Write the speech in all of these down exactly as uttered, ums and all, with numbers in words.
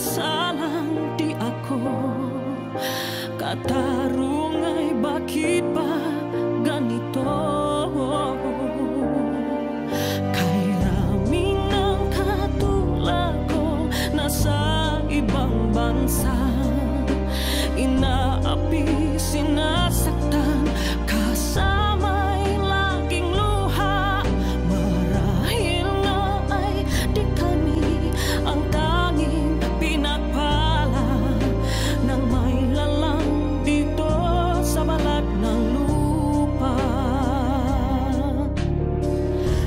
salang di ako katarung ay bakit ba ganito. Kay raming ng katulad ko nasa ibang bansa, inaapi, sinasaktan, kasama'y laging luha. Marahil nga ay di kami ang tanging pinagpala nang may lalang dito sa balat ng lupa.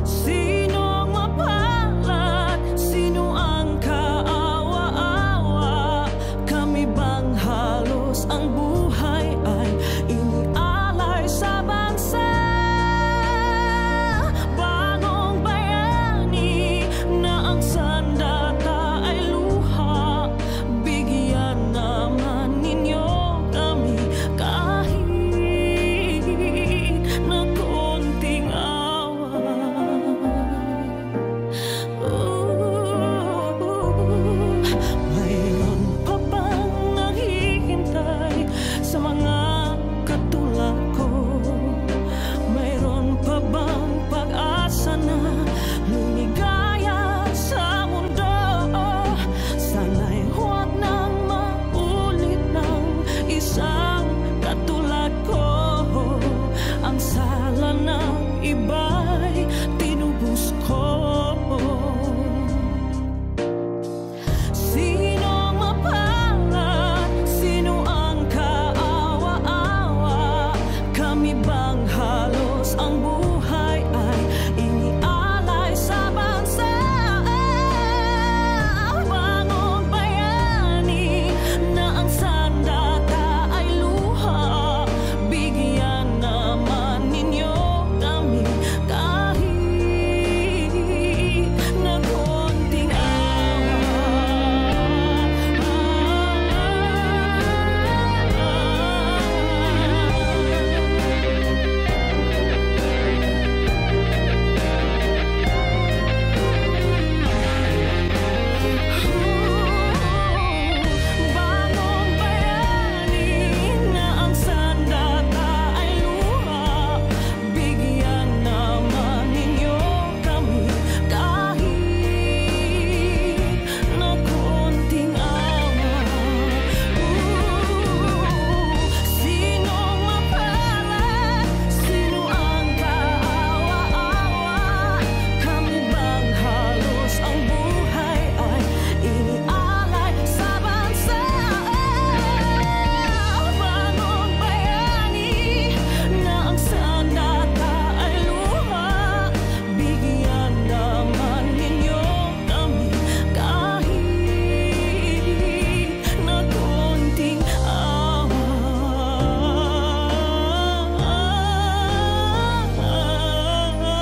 Sino ang mapalad? Sino ang kaawa-awa? Kami bang halos ang buhay ay inialay sa bansa? Banong bayani na ang sandata ay luha, bigyan naman ninyo kami kahit na konting awa. Ooh. Mayroon pa bang naghihintay sa mga katulad ko? Mayroon pa bang pag-asa na lumigaya sa mundo? Sana'y huwag nang maulit ng isang katulad ko. Ang sala ng iba'y tinubos ko. Sino ang mapalad? Sino ang kaawa-awa? Kami bang halos ang buhay ay inialay sa bansa? Banong bayani na ang sandata ay luha, bigyan naman ninyo kami kahit na konting banong bayani na ang sandata ay luha, bigyan naman ninyo kami kahit na konting awa. Ooh. Sino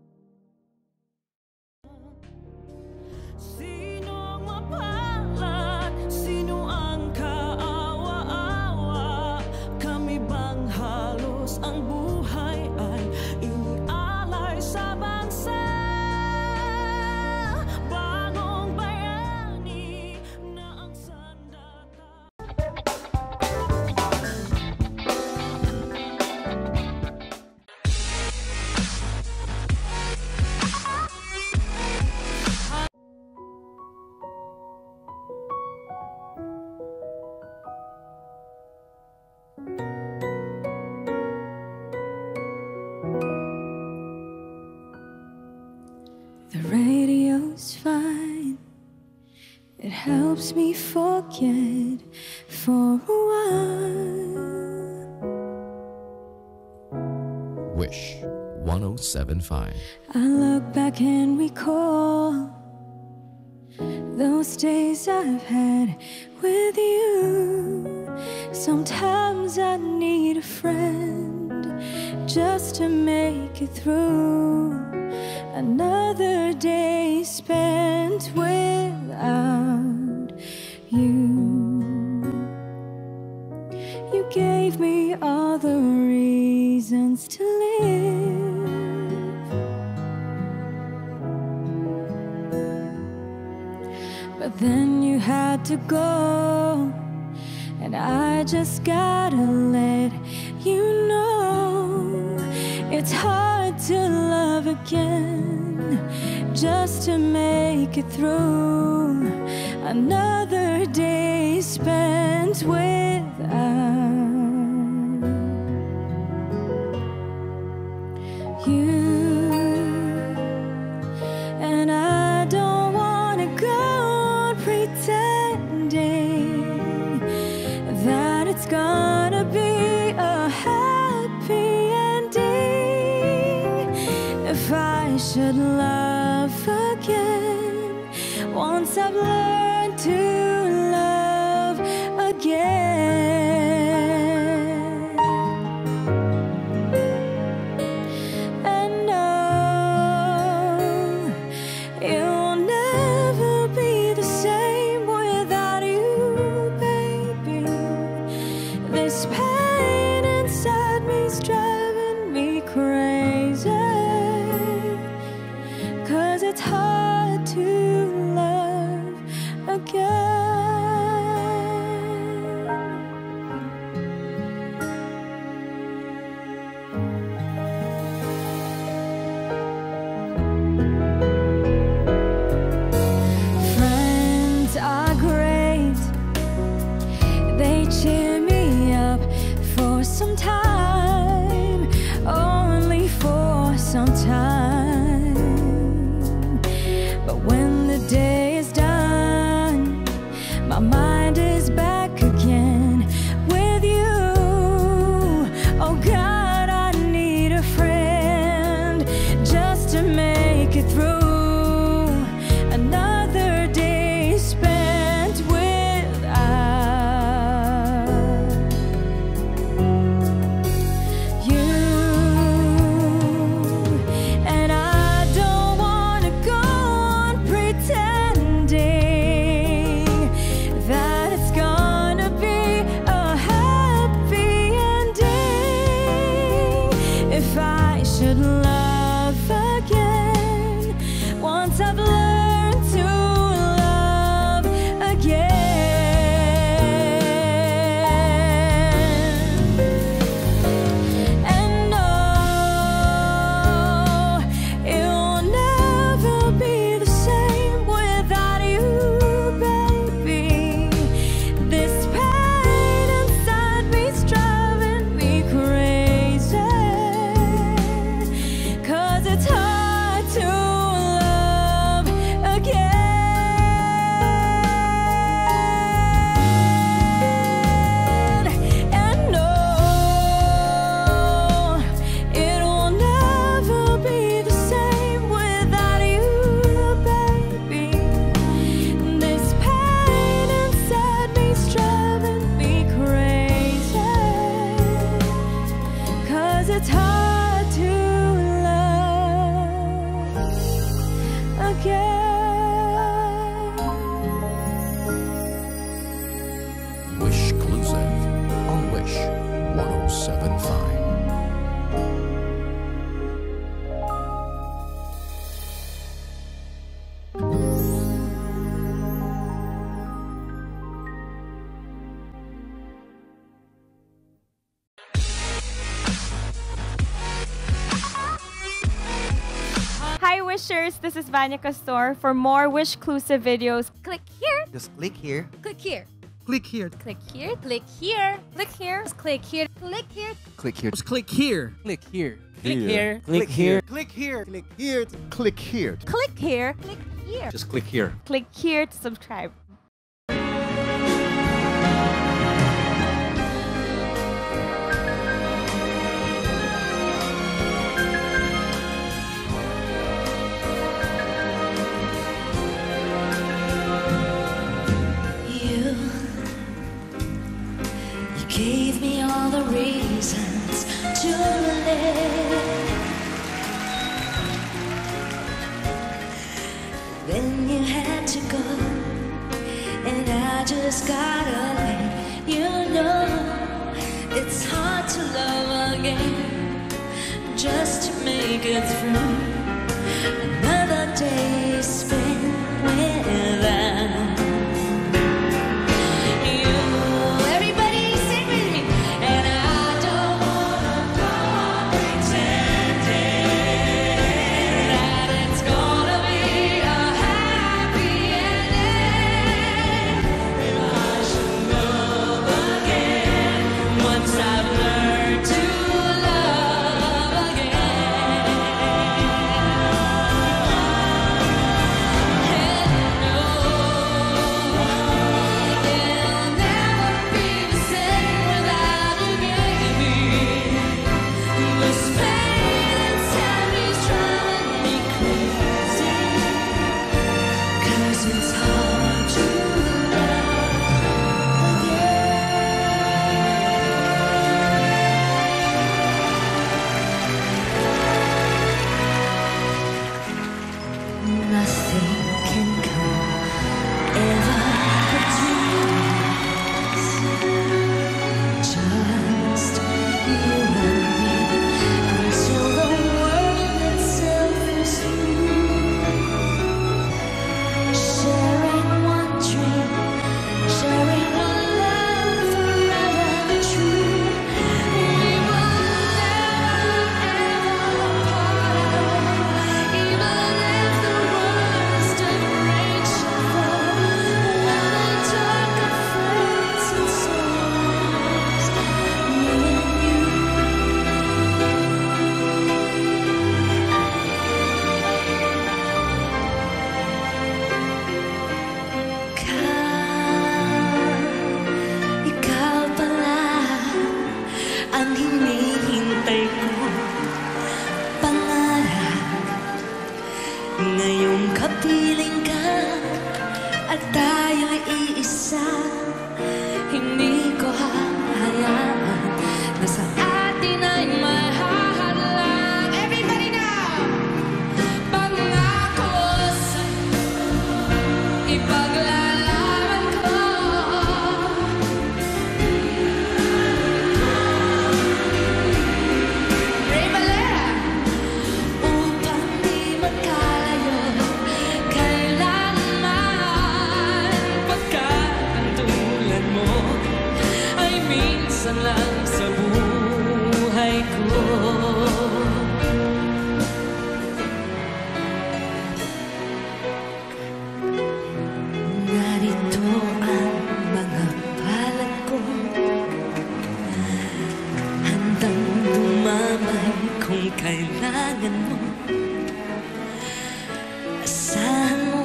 ang mapalad? Sino ang kaawa-awa? Kami bang halos ang buhay ay inialay sa bansa? Banong bayani na ang sandata ay luha, bigyan naman ninyo kami kahit na konting awa. Oh. Sino ang mapalad? Sino ang kaawa-awa? Kami bang halos ang buhay ay inialay sa bansa? Banong bayani na ang sandata. The radio's fine, it helps me forget for a while. Wish one oh seven point five. I look back and recall those days I've had with you. Sometimes I need a friend just to make it through another day spent without you. You gave me all the reasons to live, but then you had to go, and I just gotta let you know. It's hard to love again, just to make it through another day spent without you. And I don't wanna go on pretending that it's gonna be a happy ending. If I should love again, once I've learned to love again. And no, it will never be the same without you, baby. This pain inside me's driving me crazy, 'cause it's hard to Wishers, this is Vanika Store. For more Wishclusive videos, click here. Just click here. Click here. Click here. Click here. Click here. Click here. Click here. Click here. Click here. Click here. Click here. Click here. Click here. Click here. Click here. Click here. Click here. Click here. Just click here. Click here to subscribe. Gave me all the reasons to live. Then you had to go, and I just gotta let you know. again, just to make it through another day spent without you. Everybody sing with me, and I don't wanna go pretending that it's gonna be a happy ending. If I should love again, once I've learned to love again. And no, it'll never be the same without you, baby. This pain inside me's driving me crazy, 'cause it's hard to love again. Nothing can come ever between us, just you and me, until the world itself is through. Sharing one dream, sharing one love, forever true. We will never, ever apart, even if the worst of rain should fall. When I talk of friends and souls, me and you. Ikaw, ikaw pala ang hinihintay ko, pangarap. Ngayong kapiling ka at tayo'y iisa, hindi ko hahayaan na sa atin ay mahahadlang. Everybody now! Pangako sa'yo, ipaglalaban ko. Ray Valera! Upang di magkalayo kailanman, pagka ang tulad mo ay minsan lang sa buhay ko. Narito ang mga palad ko, handang dumamay kung kailangan mo. Asahan mo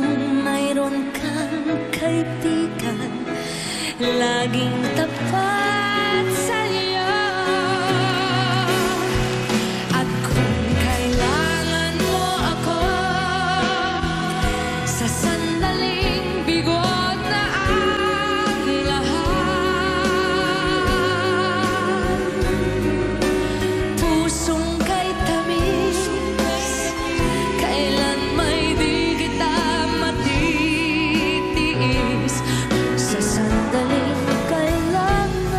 mayroon kang kaibigan, laging tapat sa'yo. At kung kailangan mo ako sa sandaling bigot na ang lahat, pusong kay tamis, kailan may di kita matitiis. Sa sandaling kailangan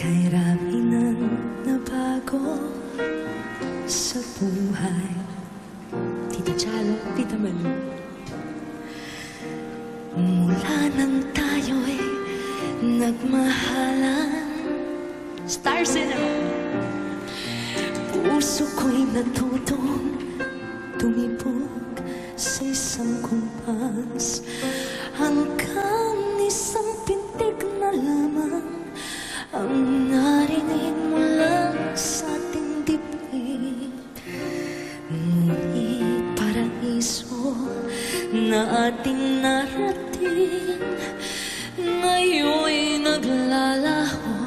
kairaminan na bago sa buhay. Tita Chalo, Tita Mali, mula nang tayo'y nagmahalan, Star Cinema, puso ko'y natutong tumibok sa isang kumpas. Hanggang isang pintig na lamang ang narinig mula sa ating dibdib. Ngunit paraiso na ating narating, ngayon'y naglalaho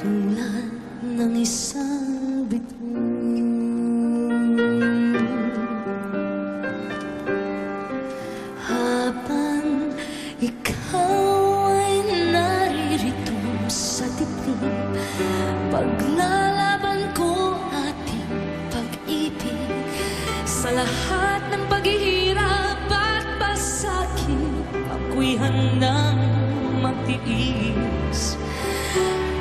tulad ng isang bituin. Habang ikaw paglalaban ko ating pag-ibig sa lahat ng paghihirap at pasakit. Ako'y handang magtiis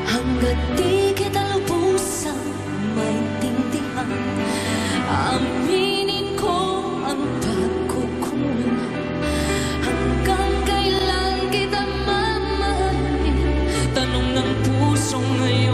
hanggat di kita lubusang maintindihan. Aminin ko ang pagkukulang hanggang kailan kita mamahalin. Tanong ng puso ngayon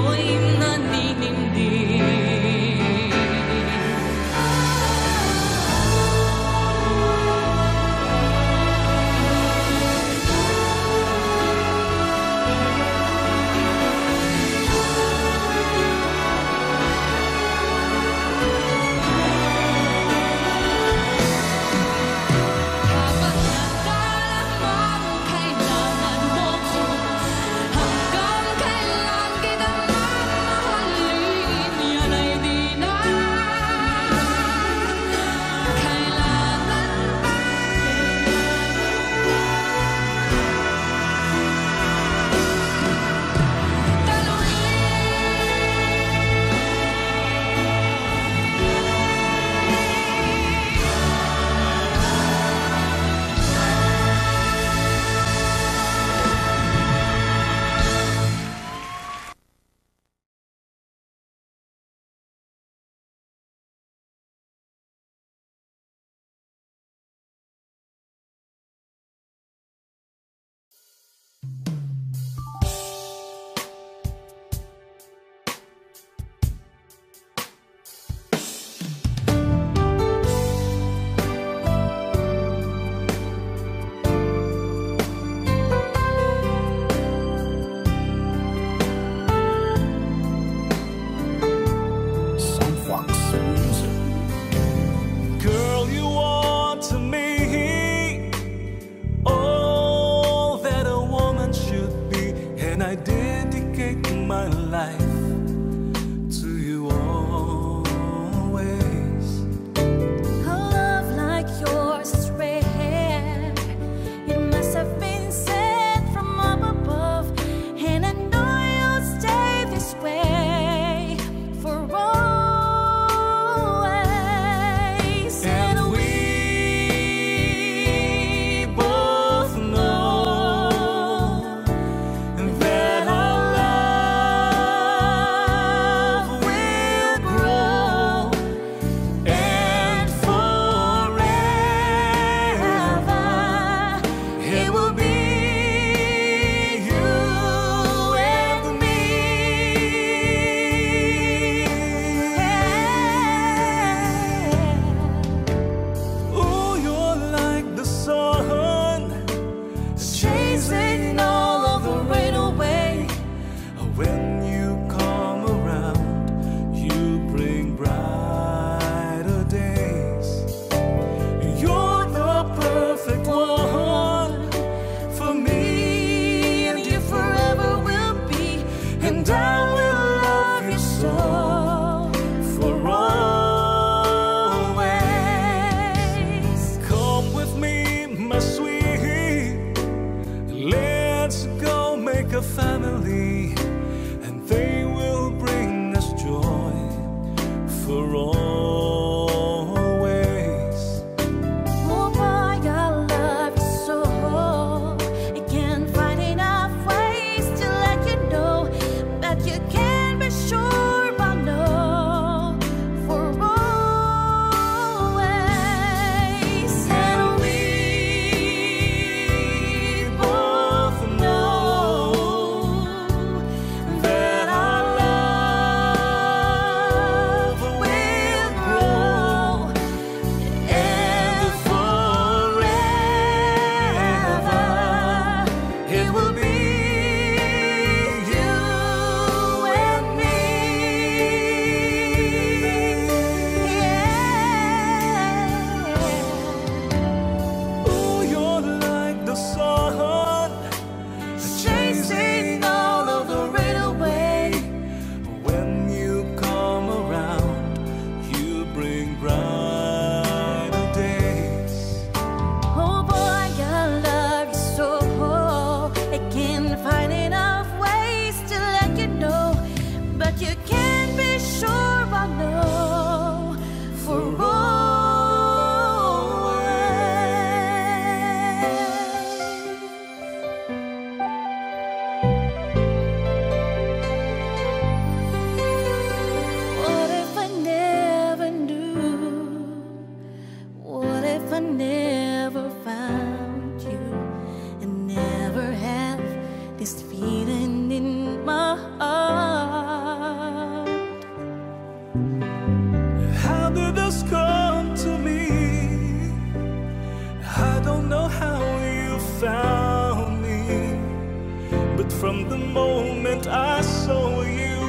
From the moment I saw you,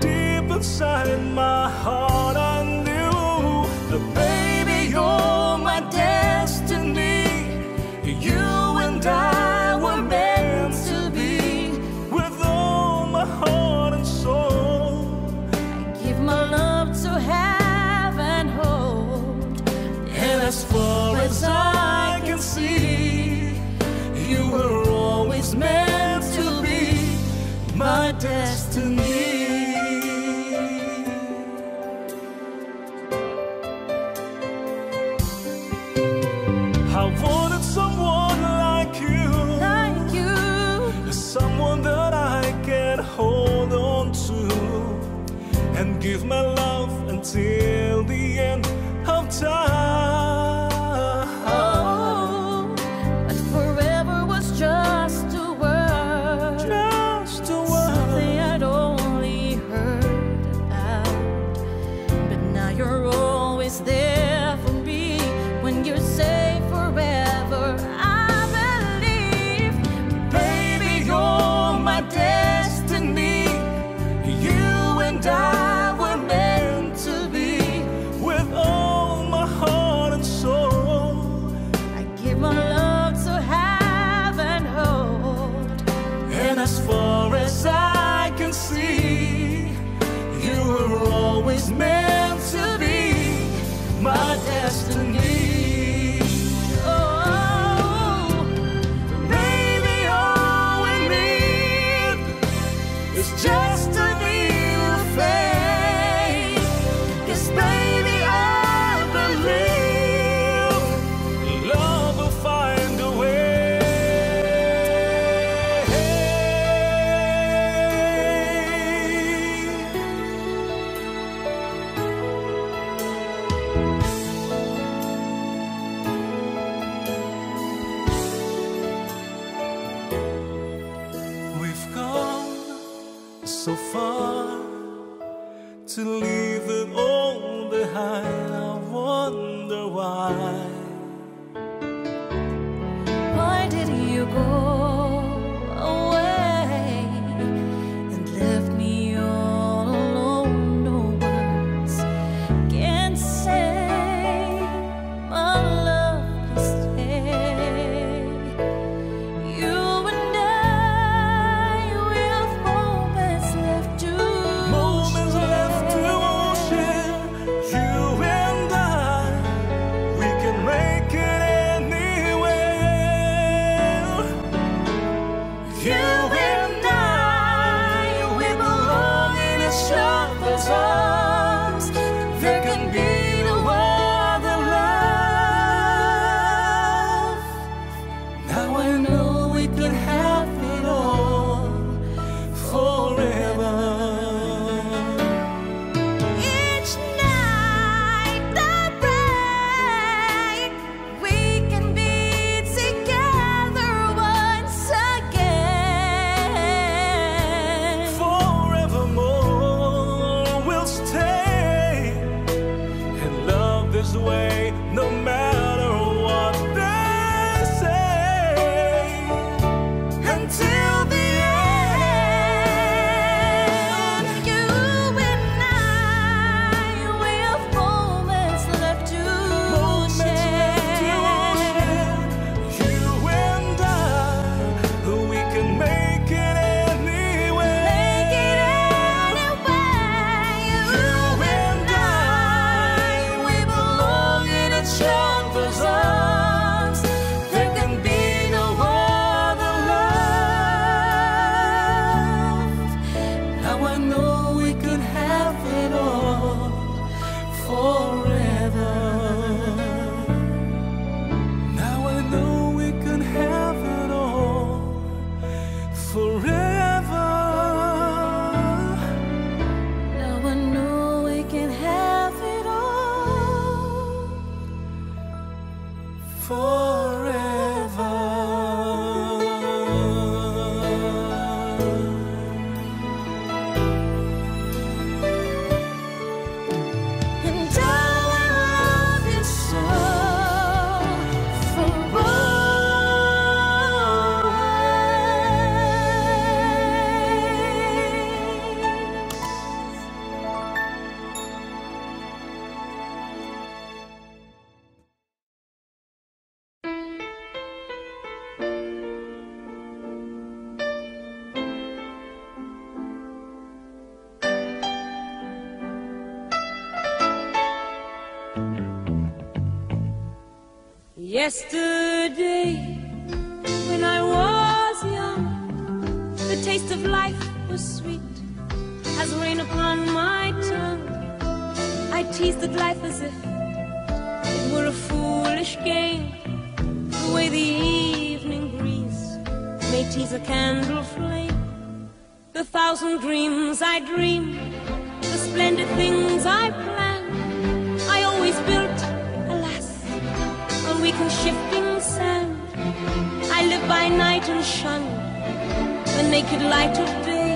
deep inside my heart I knew that, baby, you're my destiny. You and I were meant to be. With all my heart and soul, I give my love to heaven hold. And as far as I can see, you were always meant my destiny. I wanted someone like you, like you, someone that I can hold on to and give my love until the end of time. So far to leave it all behind, I wonder why. Why did you go away and left me all alone? No words can say my love is stay. You and I will Yesterday, when I was young, the taste of life was sweet as rain upon my tongue. I teased at life as if it were a foolish game, the way the evening breeze may tease a candle flame. The thousand dreams I dream, the splendid things I plan, I always built, alas, on weak and shifting sand. I live by night and shun the naked light of day,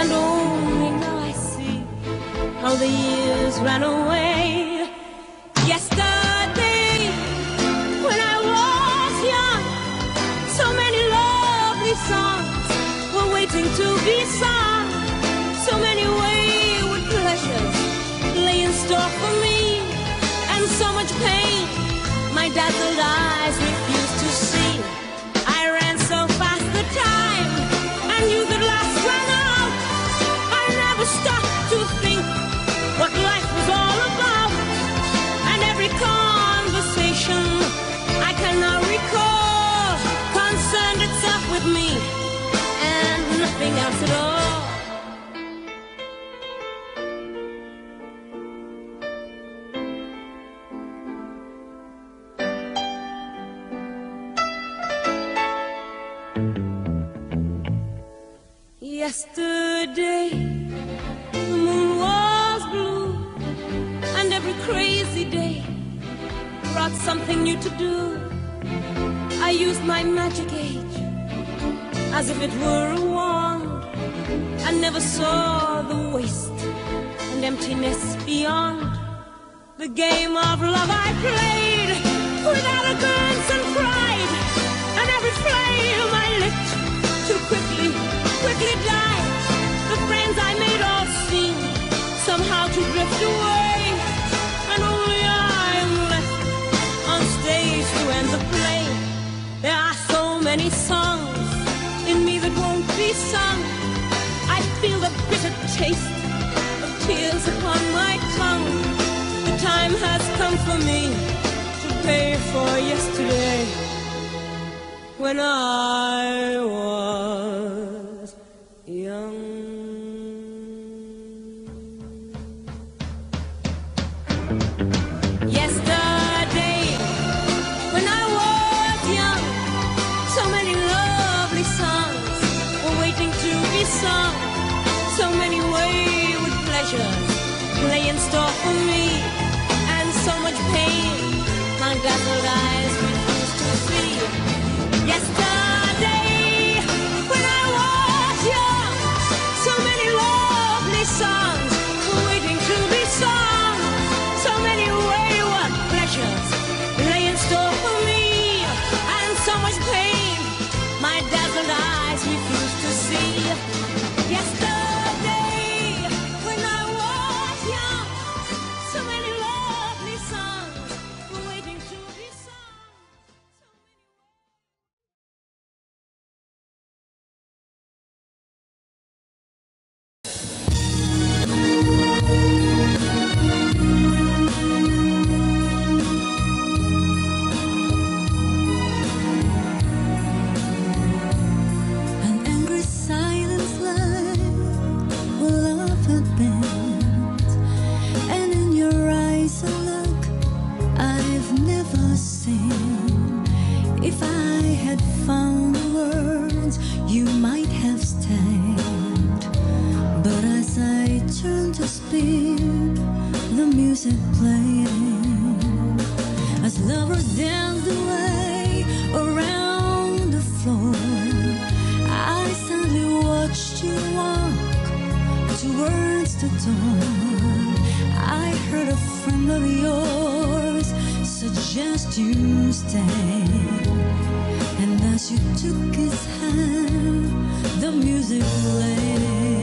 and only now I see how the years ran away. Yesterday, when I was young, so many lovely songs were waiting to be sung, so many wayward pleasures lay in store for me, and so much pain my dazzled eyes refused to see. I ran so fast the time I knew that last ran out. I never stopped to think what life was all about, and every conversation I can now recall concerned itself with me and nothing else at all. Yesterday, the moon was blue, and every crazy day brought something new to do. I used my magic age as if it were a wand, and never saw the waste and emptiness beyond. The game of love I played with arrogance and pride, and every flame I lit too quickly, quickly died. The friends I made all seem somehow to drift away, and only I am left on stage to end the play. There are so many songs in me that won't be sung. I feel the bitter taste of tears upon my tongue. The time has come for me to pay for yesterday, when I was song. So many wayward pleasures lay in store for me, and so much pain my dazzled eyes refuse to see. Yesterday, when I was young, so many lovely songs were waiting to be sung, so many wayward pleasures lay in store for me, and so much pain my dazzled eyes refuse to see. Yesterday, when I was young, so many lovely songs were waiting to be sung. An angry silence playing as lovers danced away around the floor. I sadly watched you walk towards the door. I heard a friend of yours suggest you stay, and as you took his hand, the music played.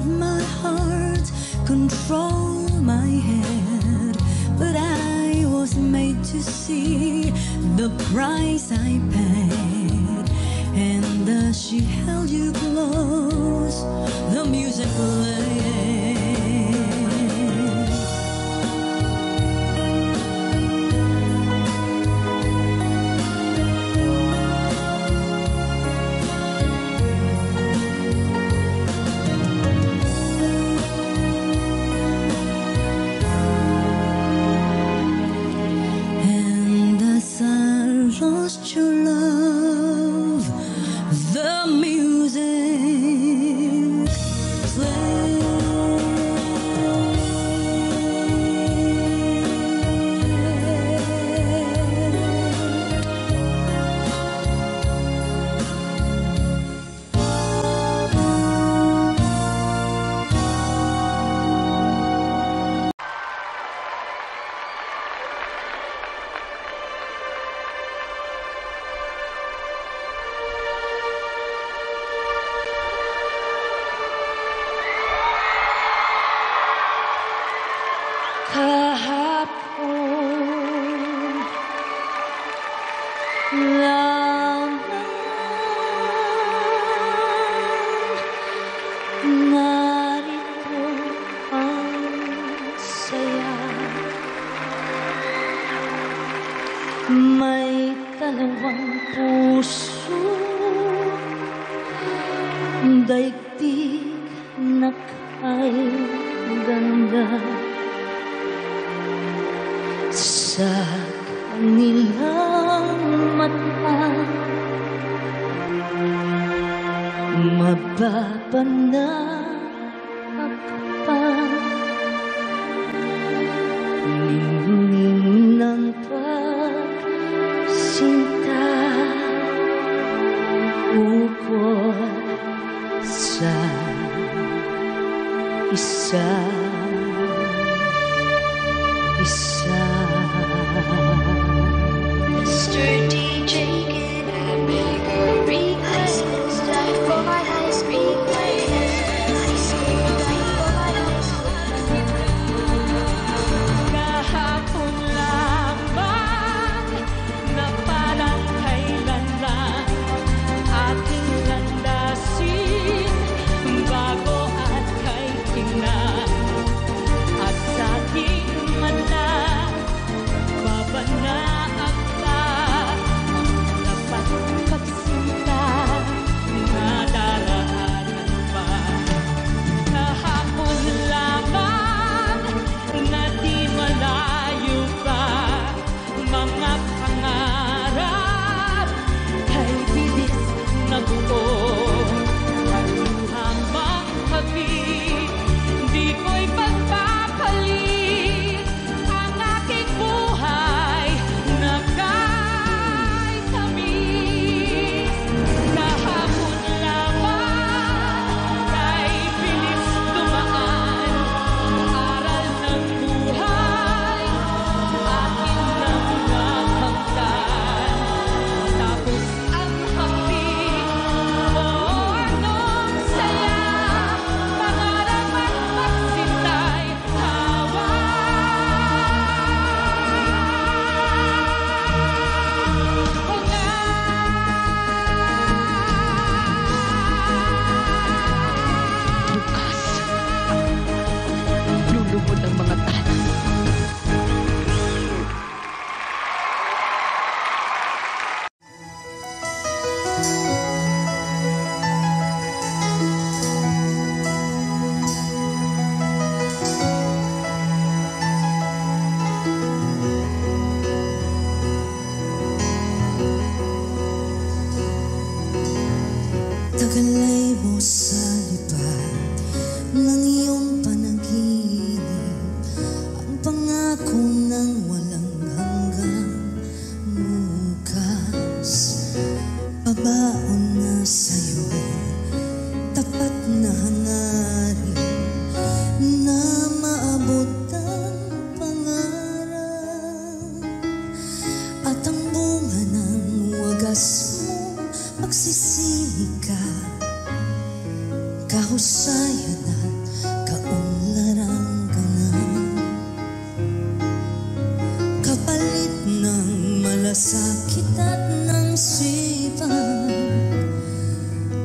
let my heart control my head. But I was made to see the price I paid. And as she held you close, the music played. Magsisisi ka, kahusay na Sakit at ng sipan,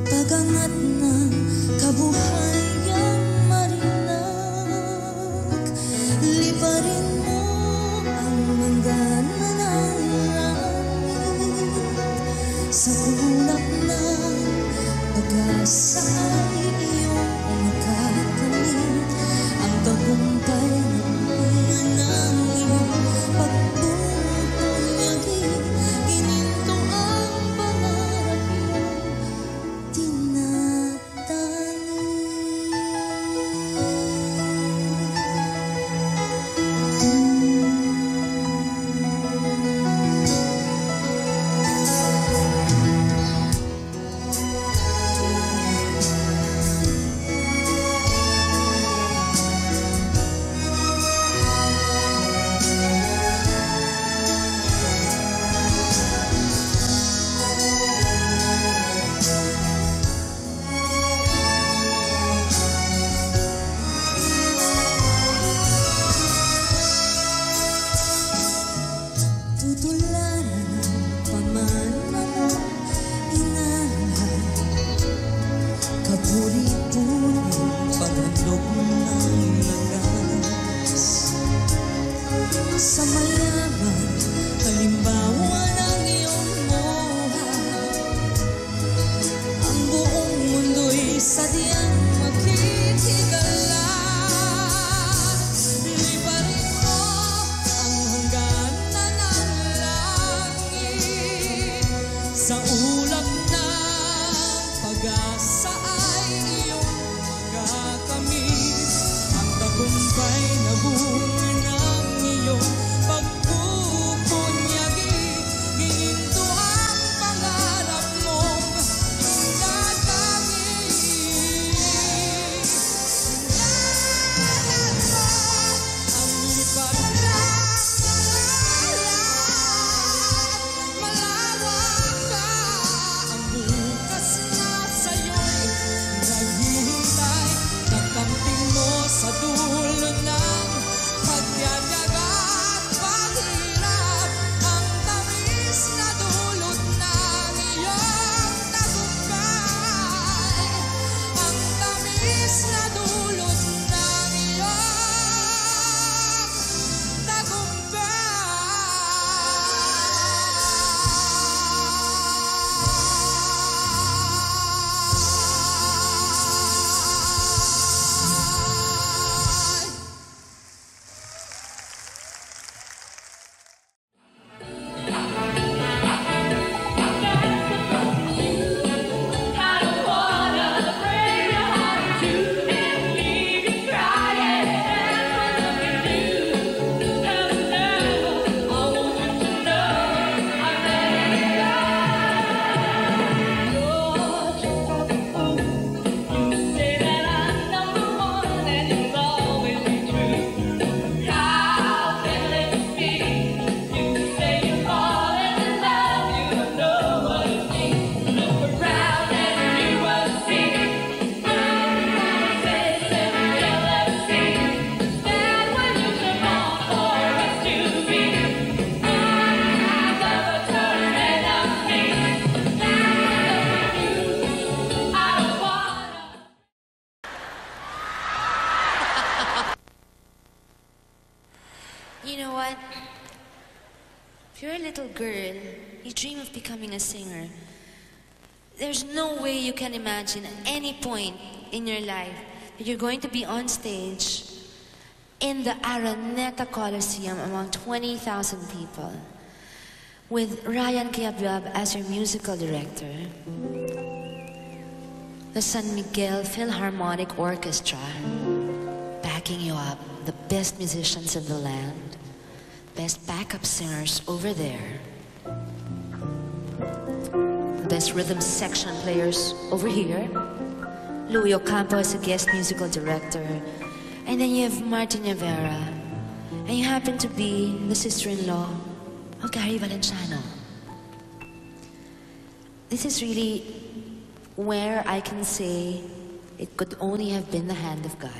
pagangat ng kabuhayang marinak. Liparin mo ang manggana ng langit. Sa ulap ng pag-asa ay iyong makatanim. Ang tagumpay ng mga ng iyong pagpunta. Imagine at any point in your life that you're going to be on stage in the Araneta Coliseum among twenty thousand people with Ryan Kayabab as your musical director, the San Miguel Philharmonic Orchestra backing you up, the best musicians in the land, best backup singers over there, best rhythm section players over here. Louie Ocampo is a guest musical director. And then you have Martin Rivera. And you happen to be the sister-in-law of Gary Valenciano. This is really where I can say it could only have been the hand of God.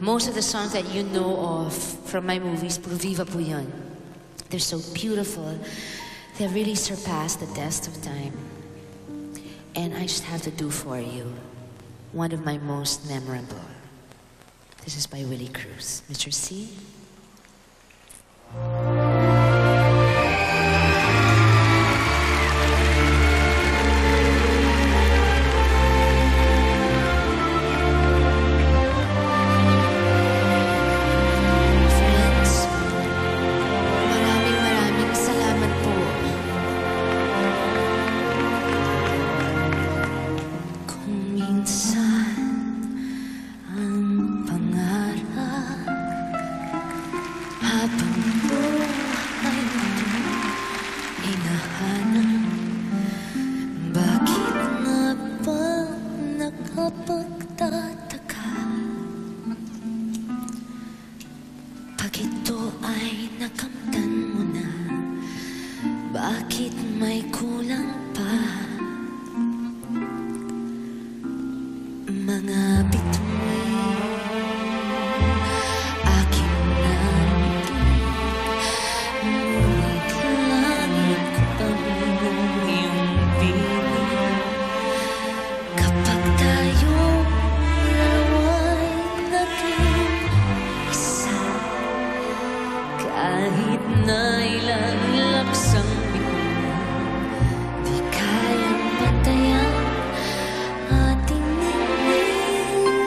Most of the songs that you know of from my movies, puro viva po yun. They're so beautiful. They really surpass the test of time. And I just have to do for you one of my most memorable. This is by Willie Cruz. Mister C. Di kayang patayan ating nilin.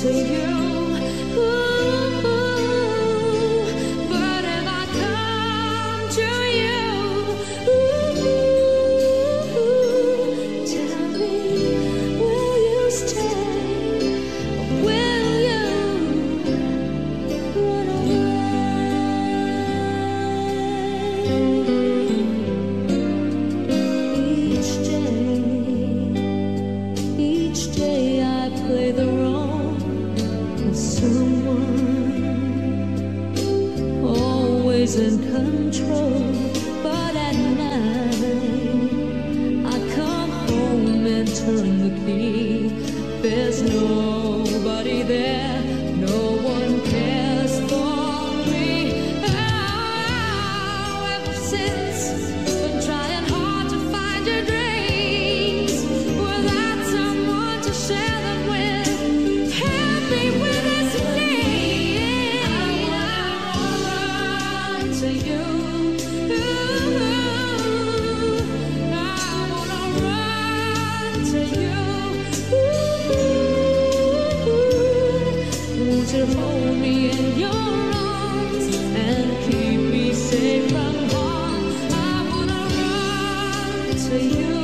To you, ooh, ooh, losing control, but at night I come home and turn the key. There's nobody there, no one cares for me. Oh, ever since, been trying hard to find your dreams without someone to share them with. Help me with this name. I wanna run to you. Ooh, I wanna run to you. To hold me in your arms and keep me safe from harm. I wanna run to you.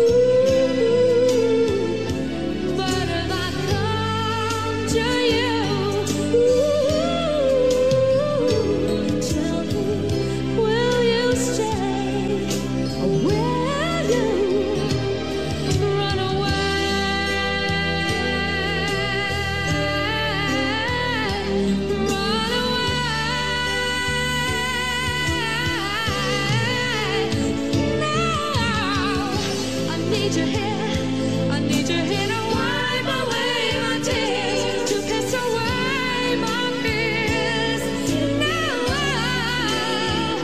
Ooh, but if I come to you, ooh, tell me, will you stay or will you run away? I need your hair, I need your hair to wipe away my tears, to kiss away my fears. Now, if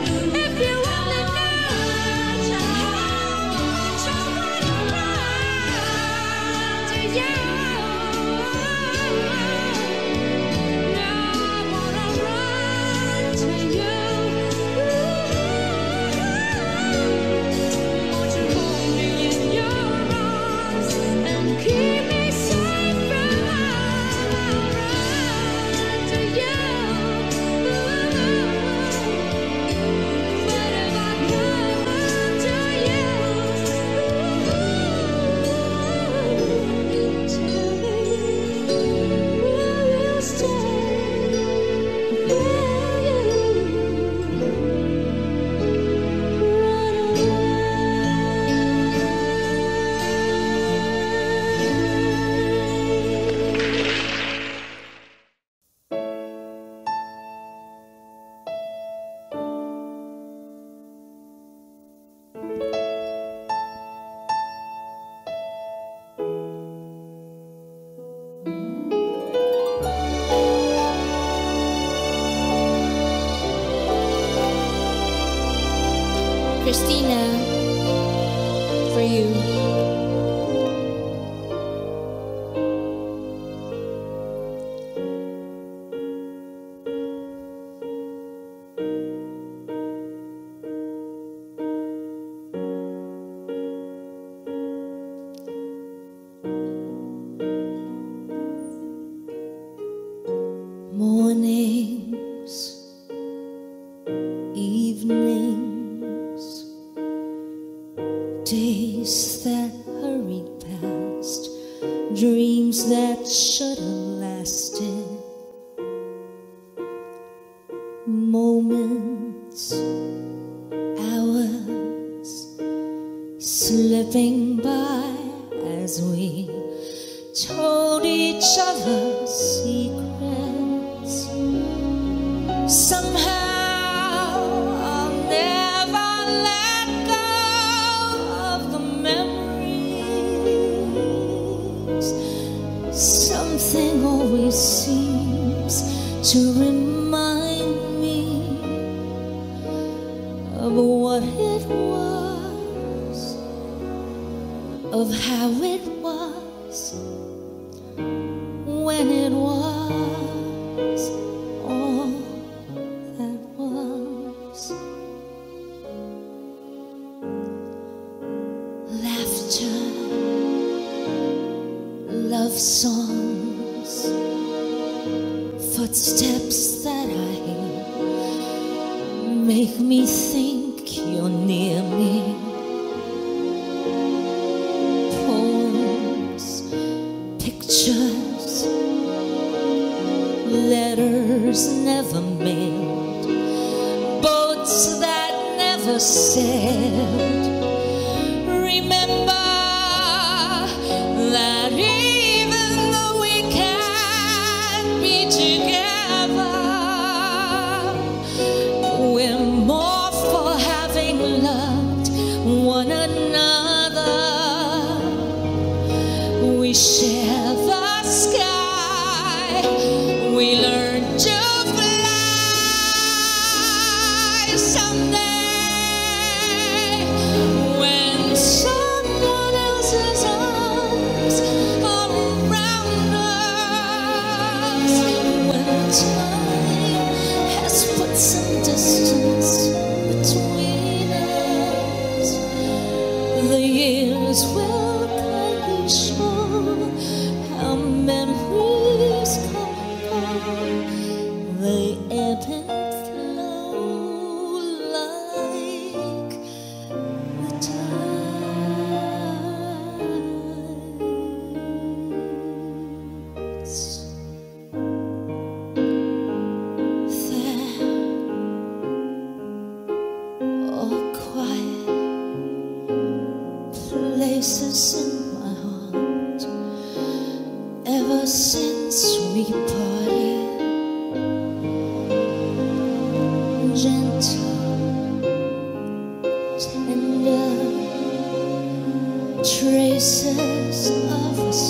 you only knew how much I wanna run to you. Now I wanna run to you. Won't you hold me in your arms and keep me safe from harm? I'll run to you. But if I come to you, ooh, tell me, will you stay? Will you run away? Christina, for you. Mornings, evenings, days that hurried past, dreams that should have lasted, moments, hours slipping by as we told each other secrets. Somehow I'll never let go of the memories. Something always seems to remind me of what it was, of how it was, when it was all that was. Laughter, love songs, footsteps that I hear make me think you're near me. Poems, pictures, letters never mailed, boats that never sailed. Remember that even though we can't be together, ebb and flow like the tides. There are quiet places in my heart ever since we parted. Gentle, tender traces of us,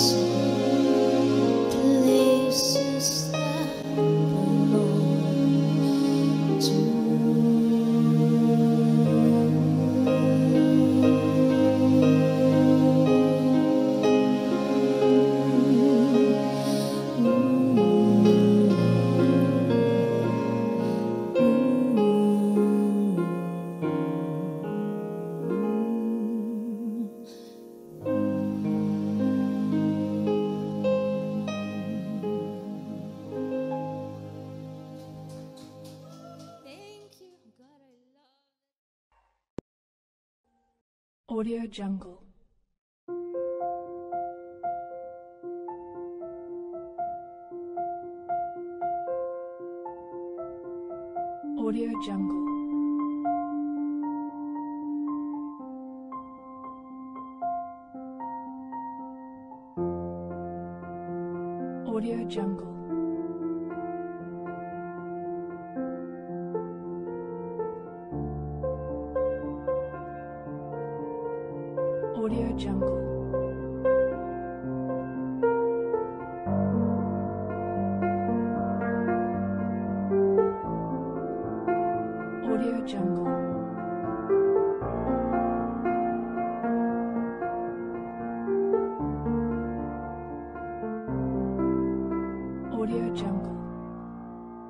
places that belong to you. Mm-hmm. Audio Jungle. Audio Jungle. Audio Jungle. Audio Jungle. Audio Jungle. Audio Jungle. Audio Jungle. Audio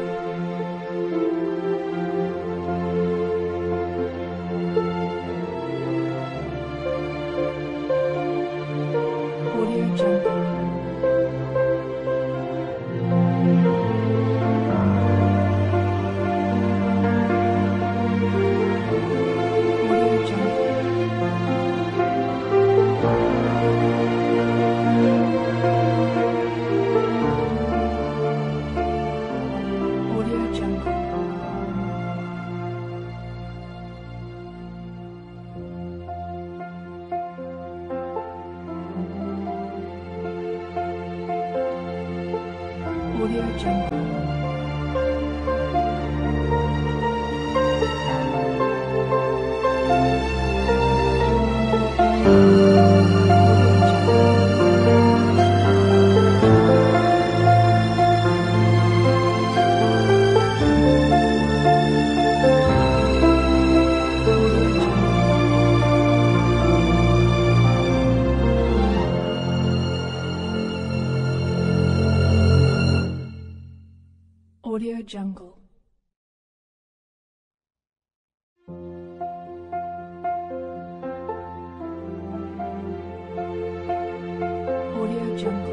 Jungle. Audio Jungle.